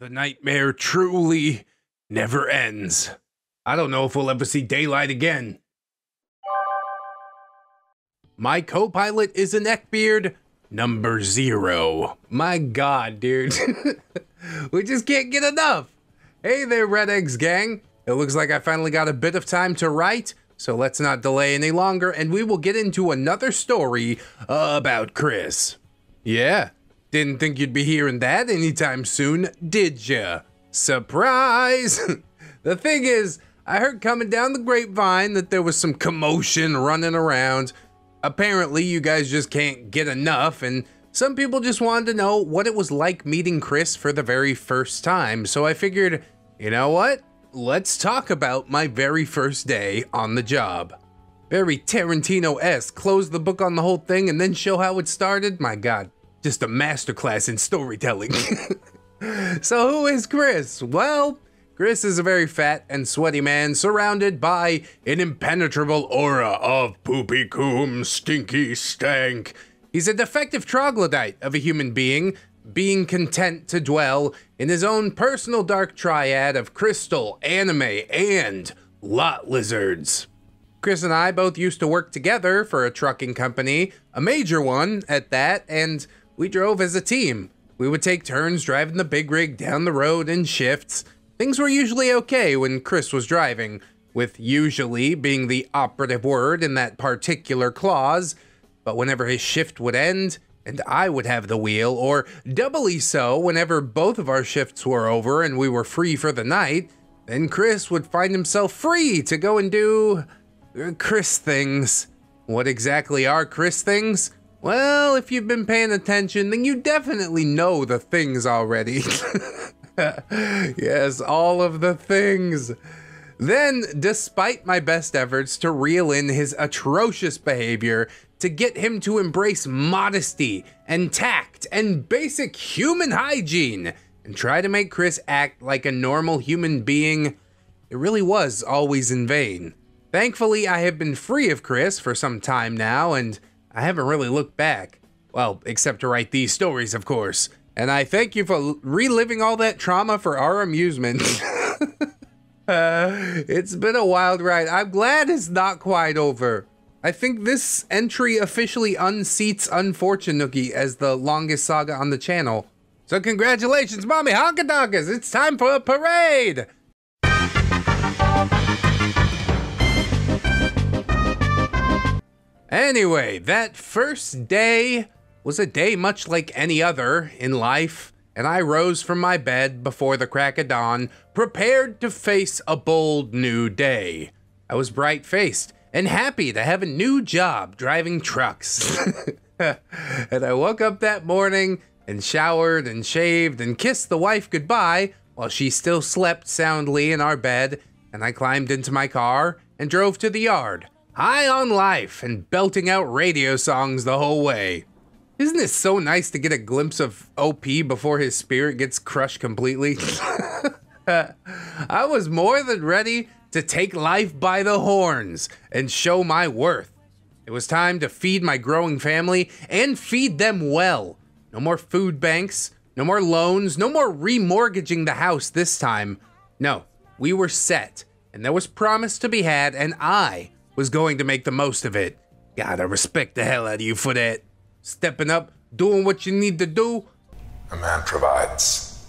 The nightmare truly never ends. I don't know if we'll ever see daylight again. My co-pilot is a neckbeard number 0. My God, dude. We just can't get enough. Hey there, ReddX gang. It looks like I finally got a bit of time to write, so let's not delay any longer, and we will get into another story about Chris. Yeah, didn't think you'd be hearing that anytime soon, did ya? Surprise! The thing is, I heard coming down the grapevine that there was some commotion running around. Apparently, you guys just can't get enough, and some people just wanted to know what it was like meeting Chris for the very first time, so I figured, you know what? Let's talk about my very first day on the job. Very Tarantino-esque, close the book on the whole thing and then show how it started? My God, just a masterclass in storytelling. So who is Chris? Well, Chris is a very fat and sweaty man surrounded by an impenetrable aura of poopy-coom, stinky stank. He's a defective troglodyte of a human being, being content to dwell in his own personal dark triad of crystal, anime, and lot lizards. Chris and I both used to work together for a trucking company, a major one at that, and we drove as a team. We would take turns driving the big rig down the road in shifts. Things were usually okay when Chris was driving, with usually being the operative word in that particular clause, but whenever his shift would end, and I would have the wheel, or doubly so whenever both of our shifts were over and we were free for the night, then Chris would find himself free to go and do Chris things. What exactly are Chris things? Well, if you've been paying attention, then you definitely know the things already. Yes, all of the things. Then, despite my best efforts to reel in his atrocious behavior, to get him to embrace modesty and tact and basic human hygiene and try to make Chris act like a normal human being, it really was always in vain. Thankfully, I have been free of Chris for some time now, and I haven't really looked back. Well, except to write these stories, of course. And I thank you for reliving all that trauma for our amusement. It's been a wild ride. I'm glad it's not quite over. I think this entry officially unseats Unfortunookie as the longest saga on the channel. So congratulations, Mommy Honkadonkers! It's time for a parade! Anyway, that first day was a day much like any other in life, and I rose from my bed before the crack of dawn, prepared to face a bold new day. I was bright-faced and happy to have a new job driving trucks. And I woke up that morning and showered and shaved and kissed the wife goodbye while she still slept soundly in our bed, and I climbed into my car and drove to the yard, high on life and belting out radio songs the whole way. Isn't it so nice to get a glimpse of OP before his spirit gets crushed completely? I was more than ready to take life by the horns and show my worth. It was time to feed my growing family and feed them well. No more food banks, no more loans, no more remortgaging the house this time. No, we were set, and there was promise to be had, and I was going to make the most of it. God, I respect the hell out of you for that. Stepping up, doing what you need to do. A man provides.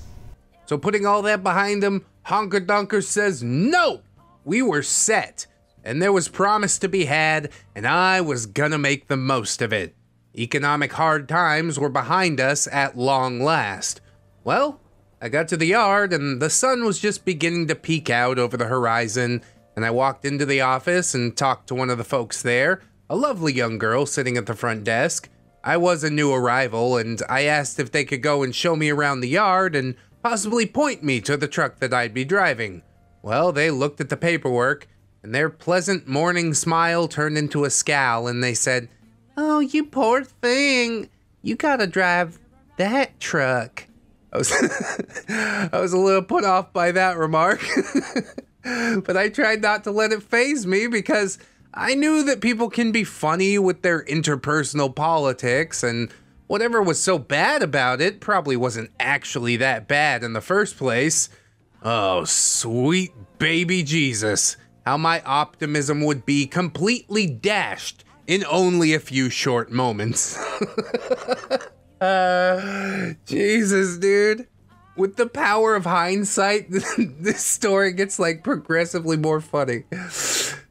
So putting all that behind him, Honkadonkers says no! We were set, and there was promise to be had, and I was gonna make the most of it. Economic hard times were behind us at long last. Well, I got to the yard, and the sun was just beginning to peek out over the horizon, and I walked into the office and talked to one of the folks there, a lovely young girl sitting at the front desk. I was a new arrival, and I asked if they could go and show me around the yard and possibly point me to the truck that I'd be driving. Well, they looked at the paperwork, and their pleasant morning smile turned into a scowl, and they said, "Oh, you poor thing. You gotta drive that truck." I was a little put off by that remark, but I tried not to let it faze me because I knew that people can be funny with their interpersonal politics, and Whatever was so bad about it probably wasn't actually that bad in the first place. Oh, sweet baby Jesus. How my optimism would be completely dashed in only a few short moments. Jesus, dude. With the power of hindsight, this story gets like progressively more funny.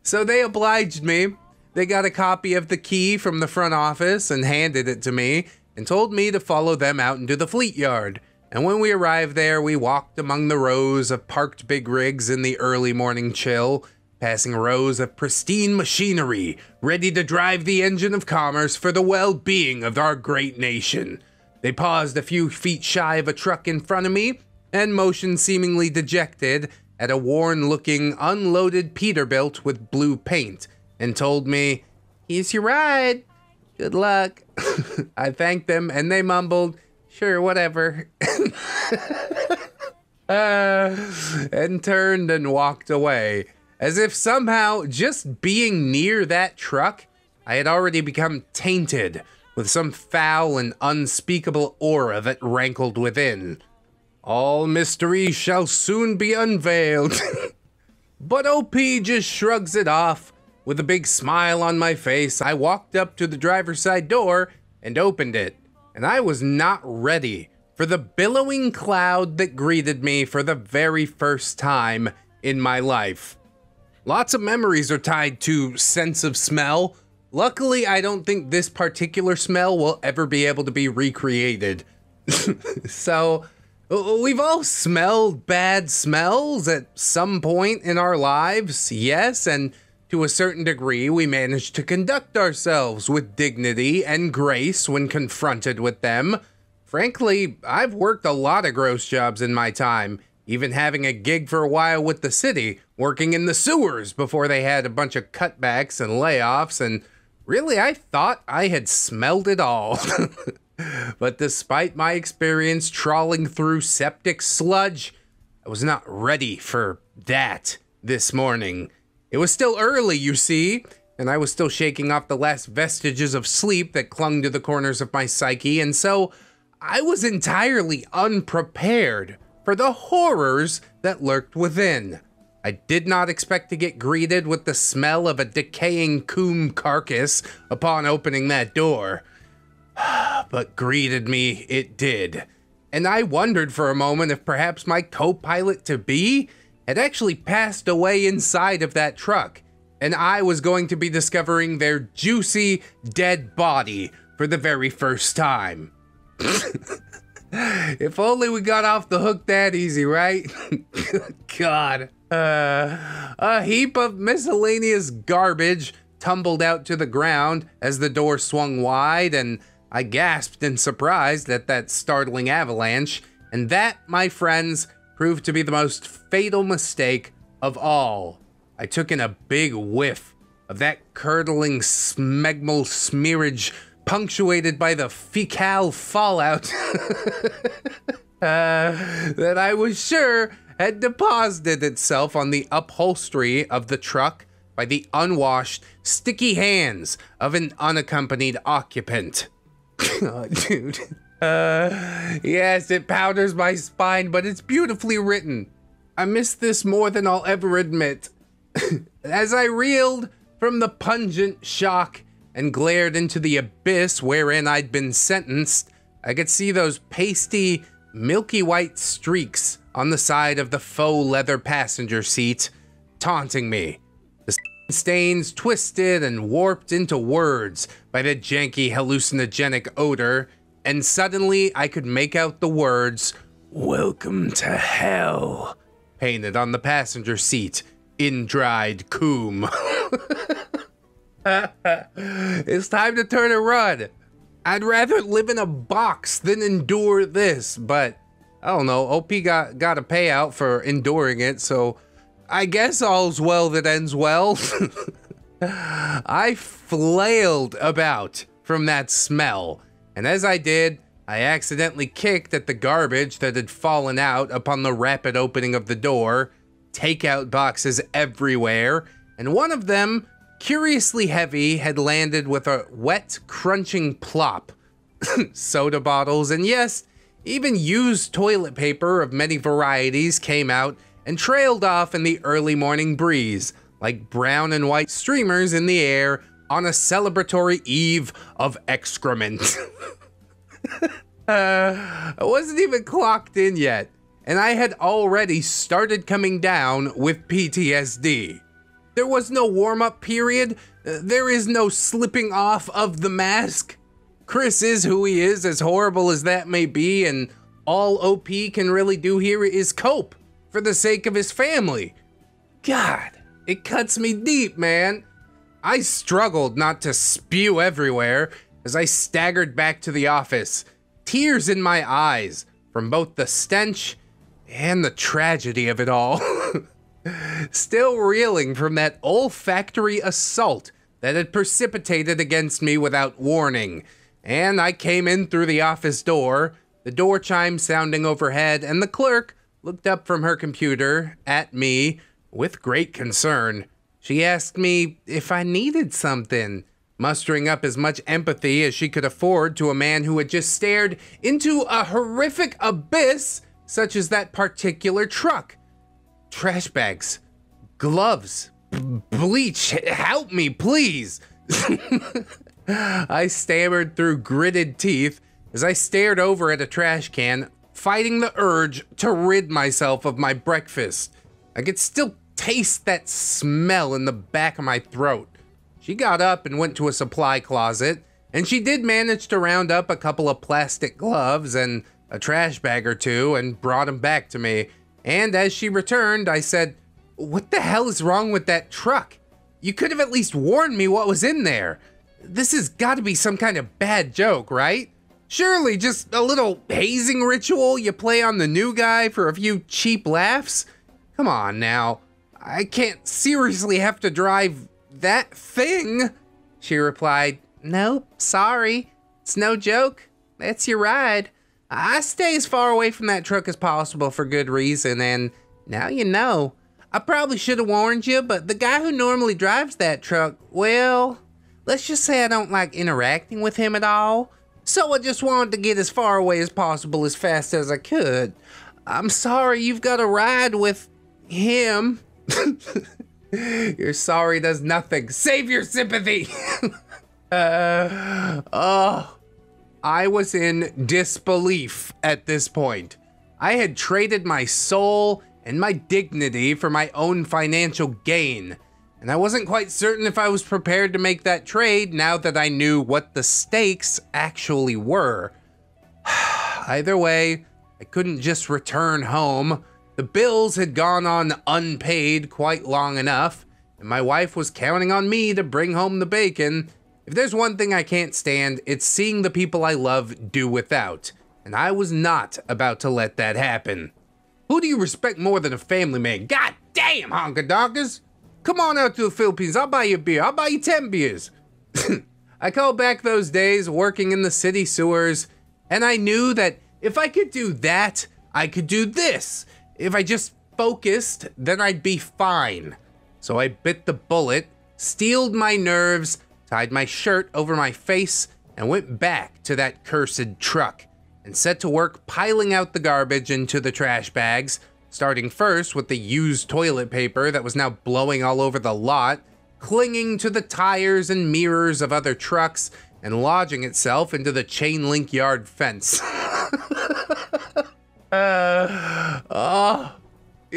So they obliged me. They got a copy of the key from the front office and handed it to me and told me to follow them out into the fleet yard. And when we arrived there, we walked among the rows of parked big rigs in the early morning chill, passing rows of pristine machinery, ready to drive the engine of commerce for the well-being of our great nation. They paused a few feet shy of a truck in front of me and motioned seemingly dejected at a worn-looking, unloaded Peterbilt with blue paint and told me, "Here's your ride. Good luck." I thanked them and they mumbled, "Sure, whatever." And turned and walked away. As if somehow, just being near that truck, I had already become tainted with some foul and unspeakable aura that rankled within. All mystery shall soon be unveiled. But OP just shrugs it off. With a big smile on my face, I walked up to the driver's side door and opened it. And I was not ready for the billowing cloud that greeted me for the very first time in my life. Lots of memories are tied to sense of smell. Luckily, I don't think this particular smell will ever be able to be recreated. So, we've all smelled bad smells at some point in our lives, yes, and to a certain degree, we managed to conduct ourselves with dignity and grace when confronted with them. Frankly, I've worked a lot of gross jobs in my time, even having a gig for a while with the city, working in the sewers before they had a bunch of cutbacks and layoffs, and really, I thought I had smelled it all. But despite my experience trawling through septic sludge, I was not ready for that this morning. It was still early, you see, and I was still shaking off the last vestiges of sleep that clung to the corners of my psyche, and so I was entirely unprepared for the horrors that lurked within. I did not expect to get greeted with the smell of a decaying coom carcass upon opening that door. But greeted me it did. And I wondered for a moment if perhaps my co-pilot-to-be had actually passed away inside of that truck, and I was going to be discovering their juicy, dead body for the very first time. If only we got off the hook that easy, right? God. A heap of miscellaneous garbage tumbled out to the ground as the door swung wide, and I gasped in surprise at that startling avalanche, and that, my friends, proved to be the most fatal mistake of all. I took in a big whiff of that curdling smegmal smearage punctuated by the fecal fallout that I was sure had deposited itself on the upholstery of the truck by the unwashed, sticky hands of an unaccompanied occupant. Oh, dude. Yes, it powders my spine, but it's beautifully written. I miss this more than I'll ever admit. As I reeled from the pungent shock and glared into the abyss wherein I'd been sentenced, I could see those pasty, milky white streaks on the side of the faux leather passenger seat, taunting me. The stains twisted and warped into words by the janky hallucinogenic odor, and suddenly I could make out the words, "Welcome to hell," painted on the passenger seat in dried coom. It's time to turn and run. I'd rather live in a box than endure this, but I don't know, OP got a payout for enduring it, so I guess all's well that ends well. I flailed about from that smell. And as I did, I accidentally kicked at the garbage that had fallen out upon the rapid opening of the door, takeout boxes everywhere, and one of them, curiously heavy, had landed with a wet, crunching plop soda bottles, and yes, even used toilet paper of many varieties came out and trailed off in the early morning breeze, like brown and white streamers in the air on a celebratory eve of excrement. I wasn't even clocked in yet, and I had already started coming down with PTSD. There was no warm-up period. There is no slipping off of the mask. Chris is who he is, as horrible as that may be, and all OP can really do here is cope for the sake of his family. God, it cuts me deep, man. I struggled not to spew everywhere as I staggered back to the office, tears in my eyes from both the stench and the tragedy of it all. Still reeling from that olfactory assault that had precipitated against me without warning. And I came in through the office door, the door chime sounding overhead, and the clerk looked up from her computer at me with great concern. She asked me if I needed something, mustering up as much empathy as she could afford to a man who had just stared into a horrific abyss such as that particular truck. Trash bags, gloves, bleach, help me, please. I stammered through gritted teeth as I stared over at a trash can, fighting the urge to rid myself of my breakfast. I could still taste that smell in the back of my throat. She got up and went to a supply closet, and she did manage to round up a couple of plastic gloves and a trash bag or two and brought them back to me. And as she returned, I said, "What the hell is wrong with that truck? You could have at least warned me what was in there. This has got to be some kind of bad joke, right? Surely just a little hazing ritual you play on the new guy for a few cheap laughs? Come on now, I can't seriously have to drive that thing." She replied, "Nope, sorry, it's no joke, that's your ride. I stay as far away from that truck as possible for good reason, and now you know. I probably should have warned you, but the guy who normally drives that truck, well, let's just say I don't like interacting with him at all. So I just wanted to get as far away as possible as fast as I could. I'm sorry you've got to ride with him." Your sorry does nothing. Save your sympathy. I was in disbelief at this point. I had traded my soul and my dignity for my own financial gain, and I wasn't quite certain if I was prepared to make that trade now that I knew what the stakes actually were. Either way, I couldn't just return home. The bills had gone on unpaid quite long enough, and my wife was counting on me to bring home the bacon. If there's one thing I can't stand, it's seeing the people I love do without, and I was not about to let that happen. Who do you respect more than a family man? God damn, honka-donkers! Come on out to the Philippines, I'll buy you a beer, I'll buy you 10 beers. I call back those days working in the city sewers, and I knew that if I could do that, I could do this. If I just focused, then I'd be fine. So I bit the bullet, steeled my nerves, tied my shirt over my face, and went back to that cursed truck, and set to work piling out the garbage into the trash bags, starting first with the used toilet paper that was now blowing all over the lot, clinging to the tires and mirrors of other trucks, and lodging itself into the chain link yard fence.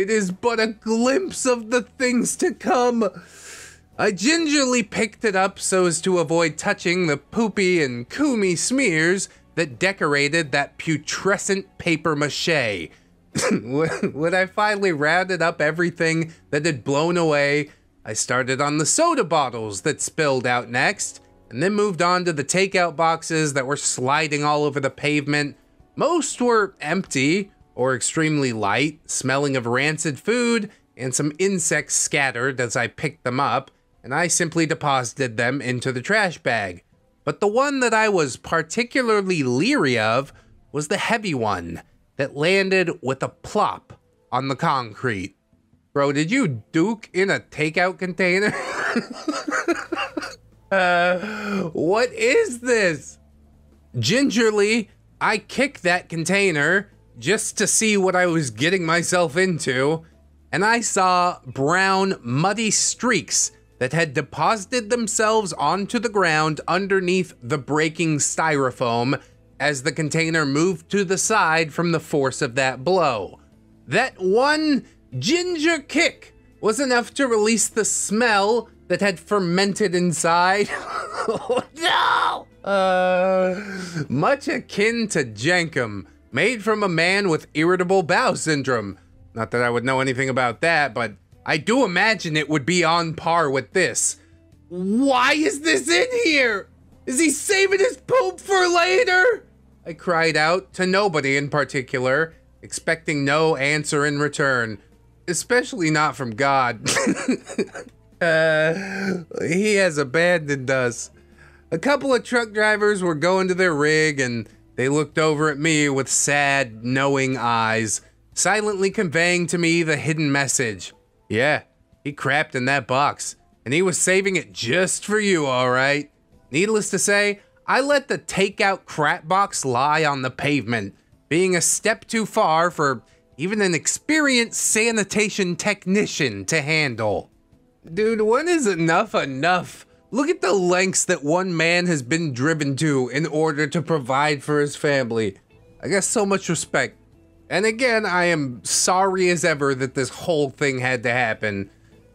It is but a glimpse of the things to come. I gingerly picked it up so as to avoid touching the poopy and koomy smears that decorated that putrescent papier-mâché. When I finally rounded up everything that had blown away, I started on the soda bottles that spilled out next, and then moved on to the takeout boxes that were sliding all over the pavement. Most were empty or extremely light, smelling of rancid food and some insects scattered as I picked them up, and I simply deposited them into the trash bag. But the one that I was particularly leery of was the heavy one that landed with a plop on the concrete. Bro, did you duke in a takeout container? What is this? Gingerly, I kicked that container just to see what I was getting myself into, and I saw brown, muddy streaks that had deposited themselves onto the ground underneath the breaking styrofoam as the container moved to the side from the force of that blow. That one ginger kick was enough to release the smell that had fermented inside. Oh, no! Much akin to Jankum, made from a man with irritable bowel syndrome. Not that I would know anything about that, but I do imagine it would be on par with this. Why is this in here? Is he saving his poop for later? I cried out to nobody in particular, expecting no answer in return, especially not from God. He has abandoned us. A couple of truck drivers were going to their rig, and they looked over at me with sad, knowing eyes, silently conveying to me the hidden message. Yeah, he crapped in that box, and he was saving it just for you, all right. Needless to say, I let the takeout crap box lie on the pavement, being a step too far for even an experienced sanitation technician to handle. Dude, when is enough enough? Look at the lengths that one man has been driven to in order to provide for his family. I got so much respect. And again, I am sorry as ever that this whole thing had to happen.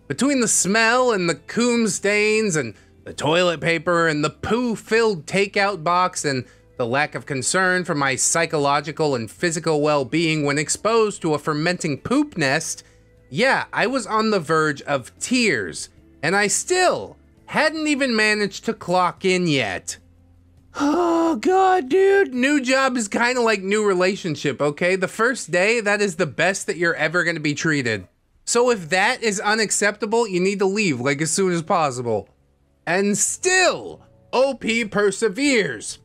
Between the smell and the coom stains and the toilet paper and the poo-filled takeout box and the lack of concern for my psychological and physical well-being when exposed to a fermenting poop nest, yeah, I was on the verge of tears, and I still hadn't even managed to clock in yet. Oh, God, dude. New job is kind of like new relationship, okay? The first day, that is the best that you're ever going to be treated. So if that is unacceptable, you need to leave, like, as soon as possible. And still, OP perseveres.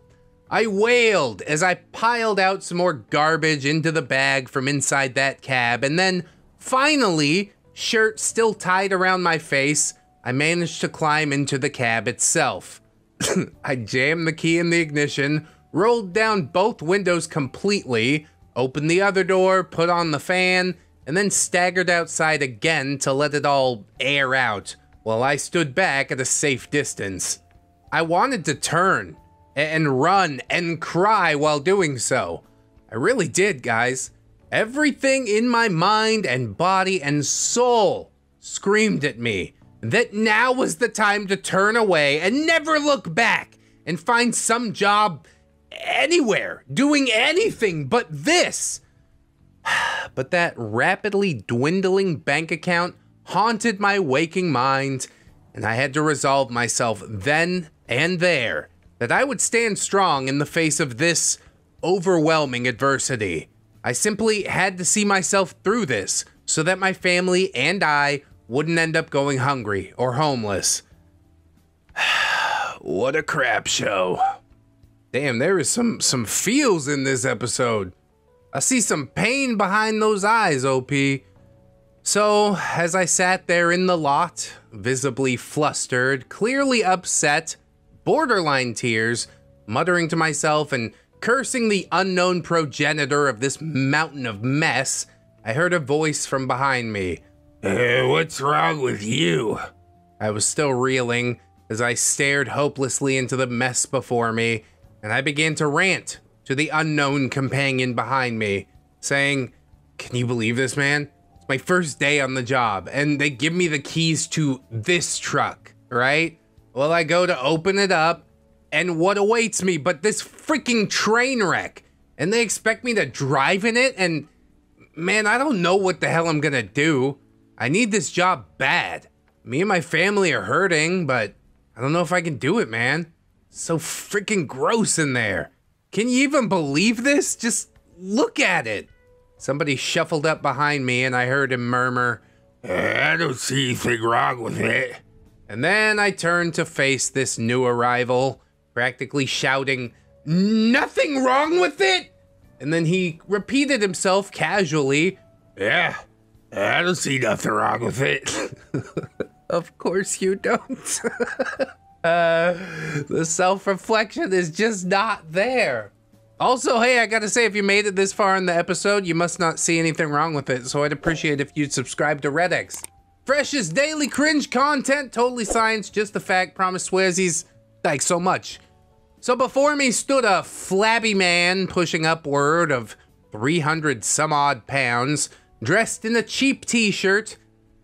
I wailed as I piled out some more garbage into the bag from inside that cab, and then, finally, shirt still tied around my face, I managed to climb into the cab itself. I jammed the key in the ignition, rolled down both windows completely, opened the other door, put on the fan, and then staggered outside again to let it all air out, while I stood back at a safe distance. I wanted to turn, and run, and cry while doing so. I really did, guys. Everything in my mind and body and soul screamed at me that now was the time to turn away and never look back and find some job anywhere, doing anything but this. But that rapidly dwindling bank account haunted my waking mind, and I had to resolve myself then and there that I would stand strong in the face of this overwhelming adversity. I simply had to see myself through this so that my family and I wouldn't end up going hungry or homeless. What a crap show. Damn, there is some feels in this episode. I see some pain behind those eyes, OP. So, as I sat there in the lot, visibly flustered, clearly upset, borderline tears, muttering to myself and cursing the unknown progenitor of this mountain of mess, I heard a voice from behind me. Hey, what's wrong with you? I was still reeling as I stared hopelessly into the mess before me, and I began to rant to the unknown companion behind me, saying, can you believe this, man? It's my first day on the job, and they give me the keys to this truck, right? Well, I go to open it up, and what awaits me but this freaking train wreck? And they expect me to drive in it, and man, I don't know what the hell I'm gonna do. I need this job bad. Me and my family are hurting, but I don't know if I can do it, man. It's so freaking gross in there. Can you even believe this? Just look at it. Somebody shuffled up behind me, and I heard him murmur, I don't see anything wrong with it. And then I turned to face this new arrival, practically shouting, nothing wrong with it? And then he repeated himself casually, yeah, I don't see nothing wrong with it. Of course you don't. The self-reflection is just not there. Also, hey, I gotta say, if you made it this far in the episode, you must not see anything wrong with it, so I'd appreciate if you'd subscribe to ReddX. Freshest daily cringe content, totally science, just the fact, promise swearsies, thanks so much. So before me stood a flabby man pushing upward of 300 some odd pounds, dressed in a cheap t-shirt,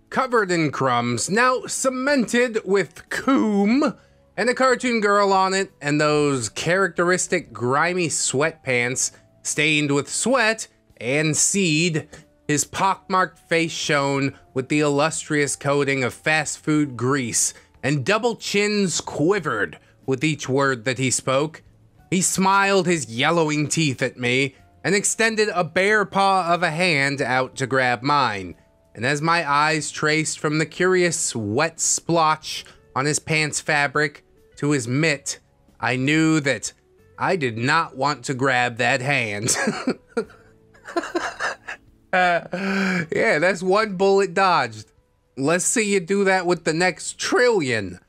covered in crumbs, now cemented with coom, and a cartoon girl on it, and those characteristic grimy sweatpants stained with sweat and seed. His pockmarked face shone with the illustrious coating of fast food grease, and double chins quivered with each word that he spoke. He smiled his yellowing teeth at me and extended a bare paw of a hand out to grab mine. And as my eyes traced from the curious wet splotch on his pants fabric to his mitt, I knew that I did not want to grab that hand. Yeah, that's one bullet dodged. Let's see you do that with the next trillion.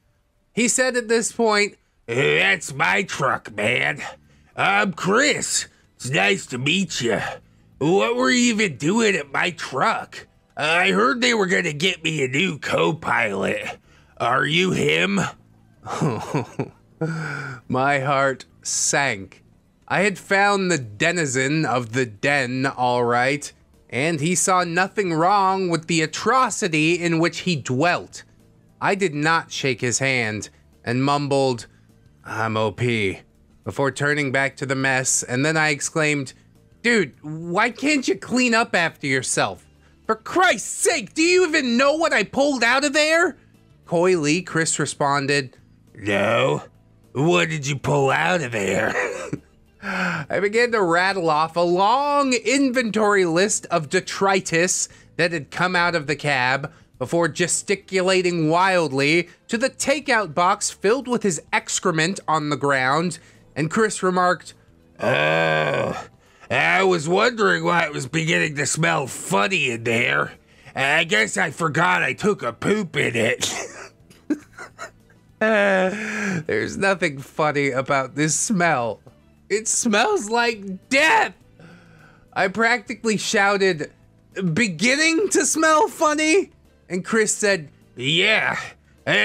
He said at this point, "That's my truck, man. I'm Chris. It's nice to meet you. What were you even doing at my truck? I heard they were gonna get me a new co-pilot. Are you him?" My heart sank. I had found the denizen of the den, all right, and he saw nothing wrong with the atrocity in which he dwelt. I did not shake his hand and mumbled, "I'm OP," before turning back to the mess, and then I exclaimed, "Dude, why can't you clean up after yourself? For Christ's sake, do you even know what I pulled out of there?" Coyly, Chris responded, "No, what did you pull out of there?" I began to rattle off a long inventory list of detritus that had come out of the cab before gesticulating wildly to the takeout box filled with his excrement on the ground, and Chris remarked, "Oh, I was wondering why it was beginning to smell funny in there. I guess I forgot I took a poop in it." There's nothing funny about this smell. It smells like death. I practically shouted, "Beginning to smell funny?" And Chris said, "Yeah,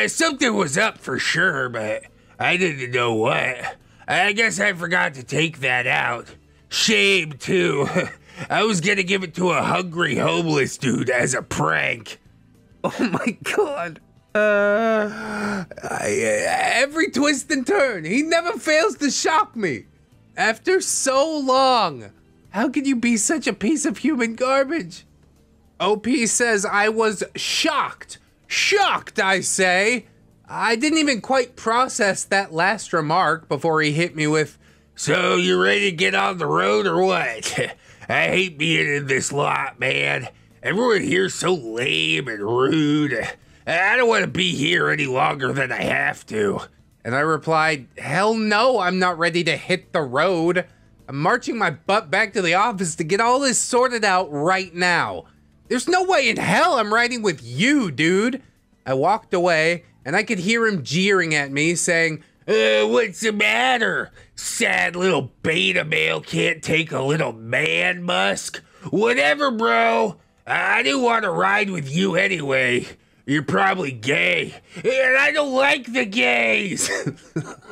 something was up for sure, but I didn't know what. I guess I forgot to take that out. Shame, too. I was gonna give it to a hungry homeless dude as a prank." Oh my god. Every twist and turn, he never fails to shock me. After so long, how can you be such a piece of human garbage? OP says I was shocked. Shocked, I say. I didn't even quite process that last remark before he hit me with, "So you ready to get on the road or what? I hate being in this lot, man. Everyone here's so lame and rude. I don't want to be here any longer than I have to." And I replied, "Hell no, I'm not ready to hit the road. I'm marching my butt back to the office to get all this sorted out right now. There's no way in hell I'm riding with you, dude." I walked away, and I could hear him jeering at me, saying, "What's the matter? Sad little beta male can't take a little man musk? Whatever, bro. I didn't want to ride with you anyway. You're probably gay, and I don't like the gays."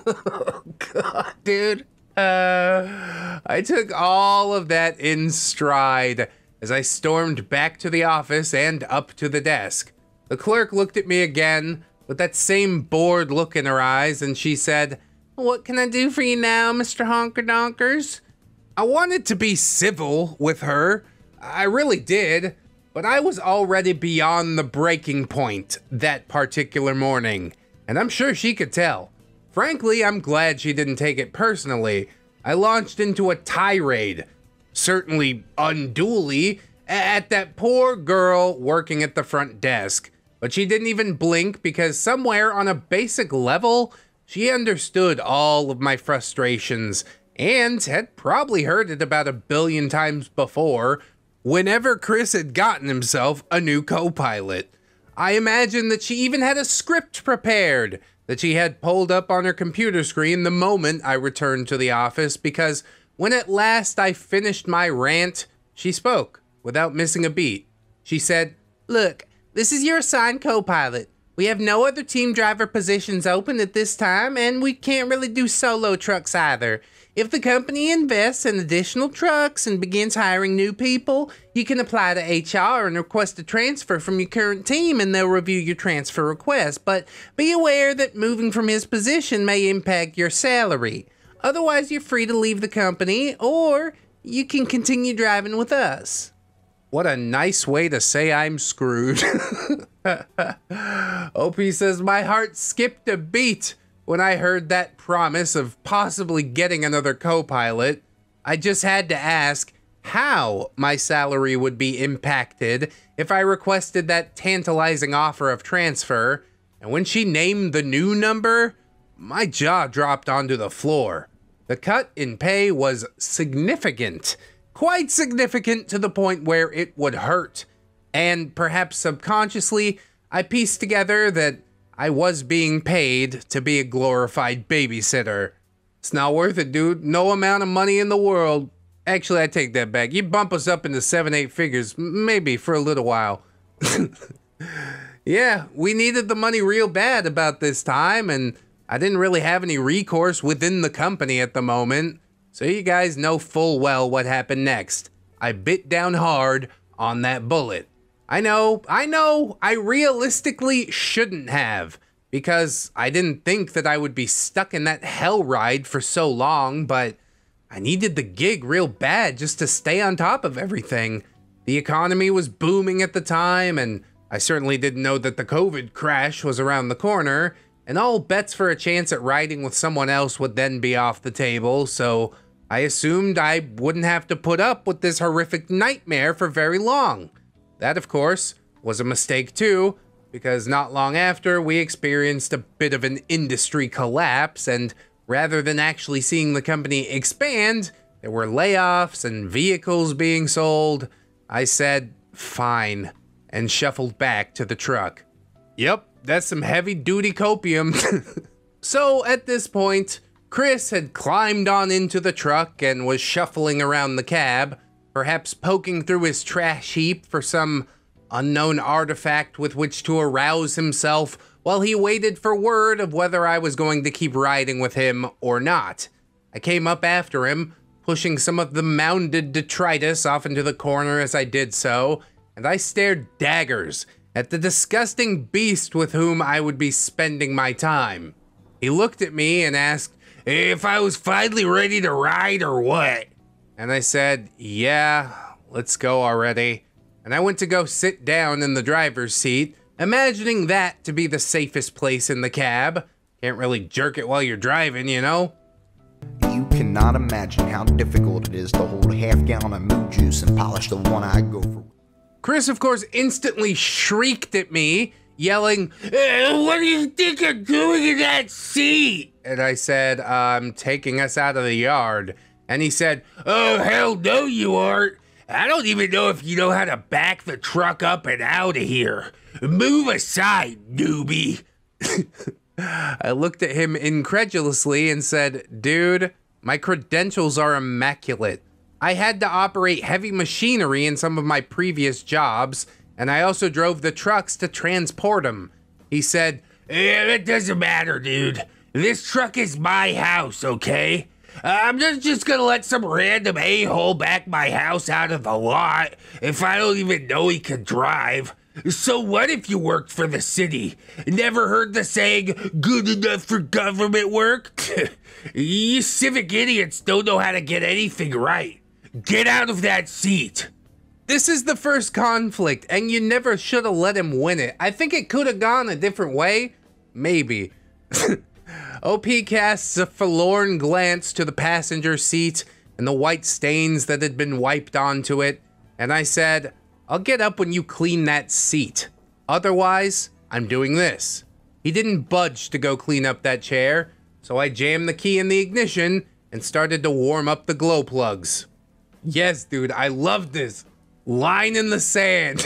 Oh, God, dude. I took all of that in stride as I stormed back to the office and up to the desk. The clerk looked at me again with that same bored look in her eyes, and she said, "What can I do for you now, Mr. Honkerdonkers?" I wanted to be civil with her, I really did, but I was already beyond the breaking point that particular morning, and I'm sure she could tell. Frankly, I'm glad she didn't take it personally. I launched into a tirade, certainly unduly, at that poor girl working at the front desk. But she didn't even blink, because somewhere on a basic level, she understood all of my frustrations and had probably heard it about 1 billion times before whenever Chris had gotten himself a new co-pilot. I imagine that she even had a script prepared that she had pulled up on her computer screen the moment I returned to the office, because when at last I finished my rant, she spoke without missing a beat. She said, "Look, this is your assigned co-pilot. We have no other team driver positions open at this time, and we can't really do solo trucks either. If the company invests in additional trucks and begins hiring new people, you can apply to HR and request a transfer from your current team, and they'll review your transfer request. But be aware that moving from his position may impact your salary. Otherwise, you're free to leave the company, or you can continue driving with us." What a nice way to say I'm screwed. OP says, "My heart skipped a beat when I heard that promise of possibly getting another co-pilot. I just had to ask how my salary would be impacted if I requested that tantalizing offer of transfer." And when she named the new number, my jaw dropped onto the floor. The cut in pay was significant. Quite significant, to the point where it would hurt. And perhaps subconsciously, I pieced together that I was being paid to be a glorified babysitter. It's not worth it, dude. No amount of money in the world. Actually, I take that back. You bump us up into 7-8 figures, maybe for a little while. Yeah, we needed the money real bad about this time, and I didn't really have any recourse within the company at the moment. So you guys know full well what happened next. I bit down hard on that bullet. I know, I realistically shouldn't have, because I didn't think that I would be stuck in that hell ride for so long, but I needed the gig real bad just to stay on top of everything. The economy was booming at the time, and I certainly didn't know that the COVID crash was around the corner, and all bets for a chance at riding with someone else would then be off the table, so I assumed I wouldn't have to put up with this horrific nightmare for very long. That, of course, was a mistake too, because not long after, we experienced a bit of an industry collapse, and rather than actually seeing the company expand, there were layoffs and vehicles being sold. I said, "Fine," and shuffled back to the truck. Yep, that's some heavy-duty copium. So, at this point, Chris had climbed on into the truck and was shuffling around the cab, perhaps poking through his trash heap for some unknown artifact with which to arouse himself while he waited for word of whether I was going to keep riding with him or not. I came up after him, pushing some of the mounded detritus off into the corner as I did so, and I stared daggers at the disgusting beast with whom I would be spending my time. He looked at me and asked, "If I was finally ready to ride or what?" And I said, "Yeah, let's go already." And I went to go sit down in the driver's seat, imagining that to be the safest place in the cab. Can't really jerk it while you're driving, you know? You cannot imagine how difficult it is to hold a half-gallon of moo juice and polish the one I go for. Chris, of course, instantly shrieked at me, yelling, "What do you think you're doing in that seat?" And I said, "I'm taking us out of the yard." And he said, "Oh, hell no you aren't. I don't even know if you know how to back the truck up and out of here. Move aside, newbie." I looked at him incredulously and said, "Dude, my credentials are immaculate. I had to operate heavy machinery in some of my previous jobs, and I also drove the trucks to transport them." He said, "Yeah, that doesn't matter, dude. This truck is my house, okay? I'm just gonna let some random a-hole back my house out of the lot if I don't even know he can drive. So what if you worked for the city? Never heard the saying, good enough for government work? You civic idiots don't know how to get anything right. Get out of that seat." This is the first conflict, and you never should have let him win it. I think it could have gone a different way. Maybe. OP casts a forlorn glance to the passenger seat and the white stains that had been wiped onto it, and I said, "I'll get up when you clean that seat. Otherwise, I'm doing this." He didn't budge to go clean up that chair, so I jammed the key in the ignition and started to warm up the glow plugs. Yes, dude, I love this. Line in the sand.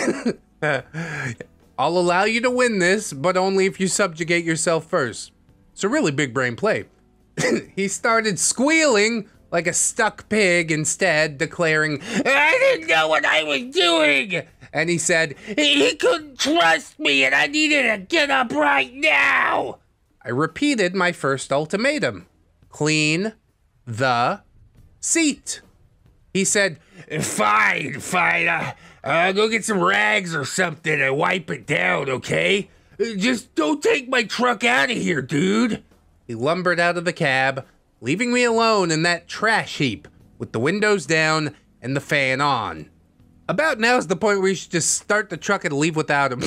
I'll allow you to win this, but only if you subjugate yourself first. It's a really big brain play. He started squealing like a stuck pig instead, declaring, I didn't know what I was doing. And he said, he couldn't trust me and I needed to get up right now. I repeated my first ultimatum. Clean the seat. He said, fine, fine. Go get some rags or something and wipe it down, okay? Just don't take my truck out of here, dude. He lumbered out of the cab, leaving me alone in that trash heap with the windows down and the fan on. About now is the point where you should just start the truck and leave without him.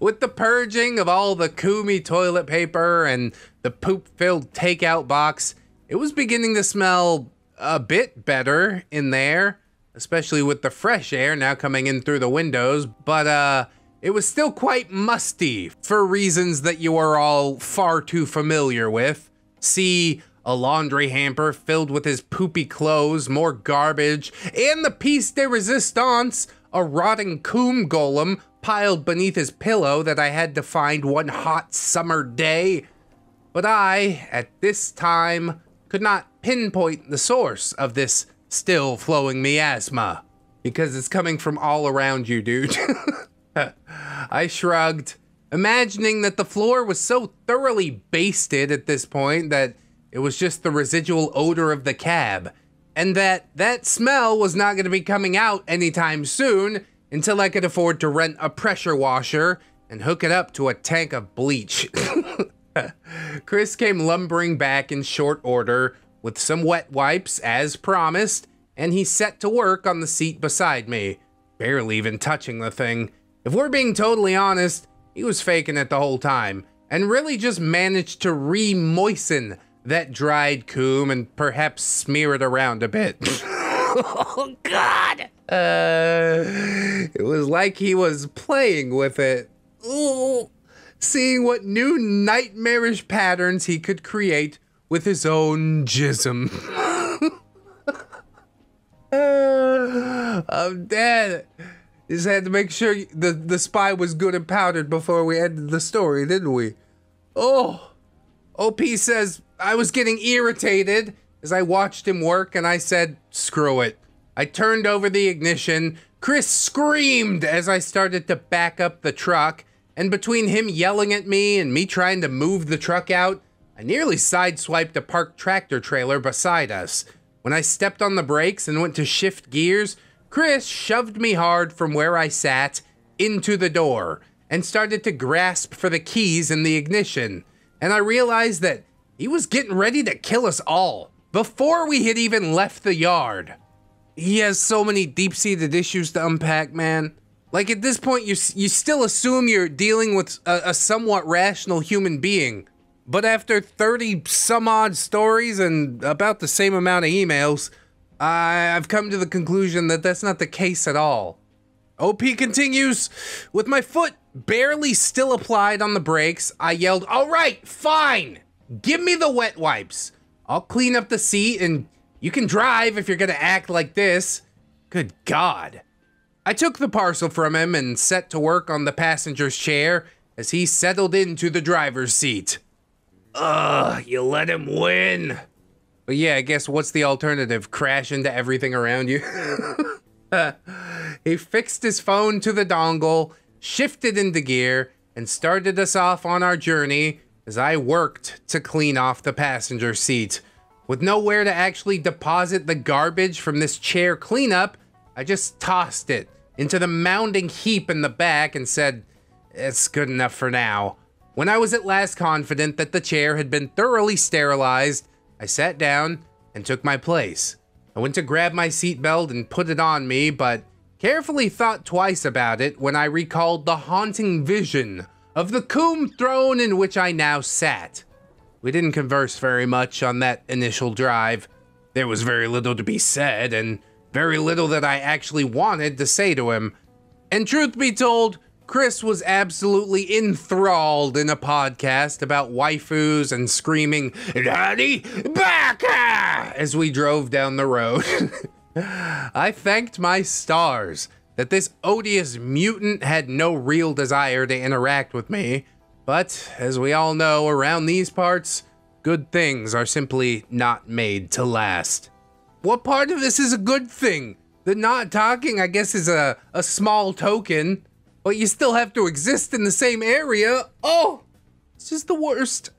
With the purging of all the Kumi toilet paper and the poop-filled takeout box, it was beginning to smell a bit better in there, especially with the fresh air now coming in through the windows, but it was still quite musty for reasons that you are all far too familiar with. See, a laundry hamper filled with his poopy clothes, more garbage, and the piece de resistance, a rotting coom golem piled beneath his pillow that I had to find one hot summer day. But I, at this time, could not pinpoint the source of this still flowing miasma, because it's coming from all around you, dude. I shrugged, imagining that the floor was so thoroughly basted at this point that it was just the residual odor of the cab, and that smell was not going to be coming out anytime soon until I could afford to rent a pressure washer and hook it up to a tank of bleach. Chris came lumbering back in short order with some wet wipes as promised, and he set to work on the seat beside me, barely even touching the thing. If we're being totally honest, he was faking it the whole time, and really just managed to re-moisten that dried coom and perhaps smear it around a bit. Oh, God! It was like he was playing with it. Ooh. Seeing what new nightmarish patterns he could create with his own jism. I'm dead. Just had to make sure the spy was good and powdered before we ended the story, didn't we? Oh, OP says, I was getting irritated as I watched him work and I said, screw it. I turned over the ignition. Chris screamed as I started to back up the truck, and between him yelling at me and me trying to move the truck out, I nearly sideswiped a parked tractor trailer beside us. When I stepped on the brakes and went to shift gears, Chris shoved me hard from where I sat into the door and started to grasp for the keys in the ignition. And I realized that he was getting ready to kill us all before we had even left the yard. He has so many deep-seated issues to unpack, man. Like, at this point, you still assume you're dealing with a somewhat rational human being. But after 30 some odd stories and about the same amount of emails, I've come to the conclusion that that's not the case at all. OP continues, with my foot barely still applied on the brakes, I yelled, all right, fine, give me the wet wipes. I'll clean up the seat and you can drive if you're gonna act like this. Good God. I took the parcel from him and set to work on the passenger's chair as he settled into the driver's seat. Ugh, you let him win. But yeah, I guess what's the alternative? Crash into everything around you? He fixed his phone to the dongle, shifted into gear, and started us off on our journey as I worked to clean off the passenger seat. With nowhere to actually deposit the garbage from this chair cleanup, I just tossed it into the mounding heap in the back and said, it's good enough for now. When I was at last confident that the chair had been thoroughly sterilized, I sat down and took my place. I went to grab my seatbelt and put it on me, but carefully thought twice about it when I recalled the haunting vision of the coom throne in which I now sat. We didn't converse very much on that initial drive. There was very little to be said, and very little that I actually wanted to say to him. And truth be told, Chris was absolutely enthralled in a podcast about waifus and screaming, Daddy Baka! As we drove down the road. I thanked my stars that this odious mutant had no real desire to interact with me, but as we all know, around these parts, good things are simply not made to last. What part of this is a good thing? The not talking, I guess, is a small token, but you still have to exist in the same area. Oh, it's just the worst.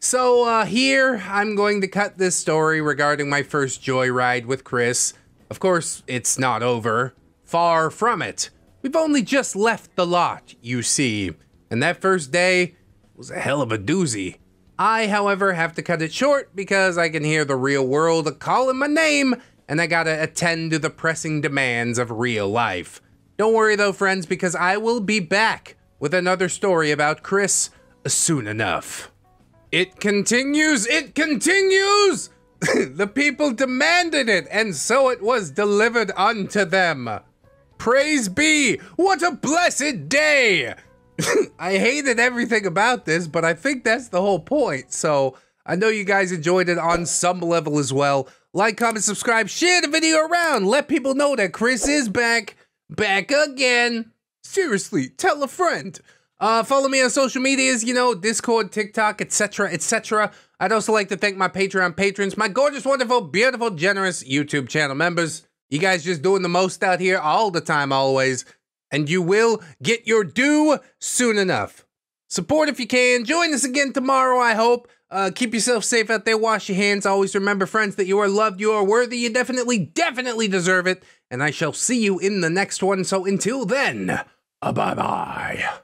So here, I'm going to cut this story regarding my first joyride with Chris. Of course, it's not over. Far from it. We've only just left the lot, you see. And that first day was a hell of a doozy. I, however, have to cut it short because I can hear the real world calling my name, and I gotta attend to the pressing demands of real life. Don't worry though, friends, because I will be back with another story about Chris soon enough. It continues! It continues! The people demanded it, and so it was delivered unto them. Praise be! What a blessed day! I hated everything about this, but I think that's the whole point, so I know you guys enjoyed it on some level as well. Like, comment, subscribe, share the video around, let people know that Chris is back again. Seriously, tell a friend. Follow me on social medias, you know, Discord, TikTok, etc., etc. I'd also like to thank my Patreon patrons, my gorgeous, wonderful, beautiful, generous YouTube channel members. You guys just doing the most out here all the time, always. And you will get your due soon enough. Support if you can. Join us again tomorrow, I hope. Keep yourself safe out there. Wash your hands. Always remember, friends, that you are loved. You are worthy. You definitely, definitely deserve it. And I shall see you in the next one. So until then, bye-bye.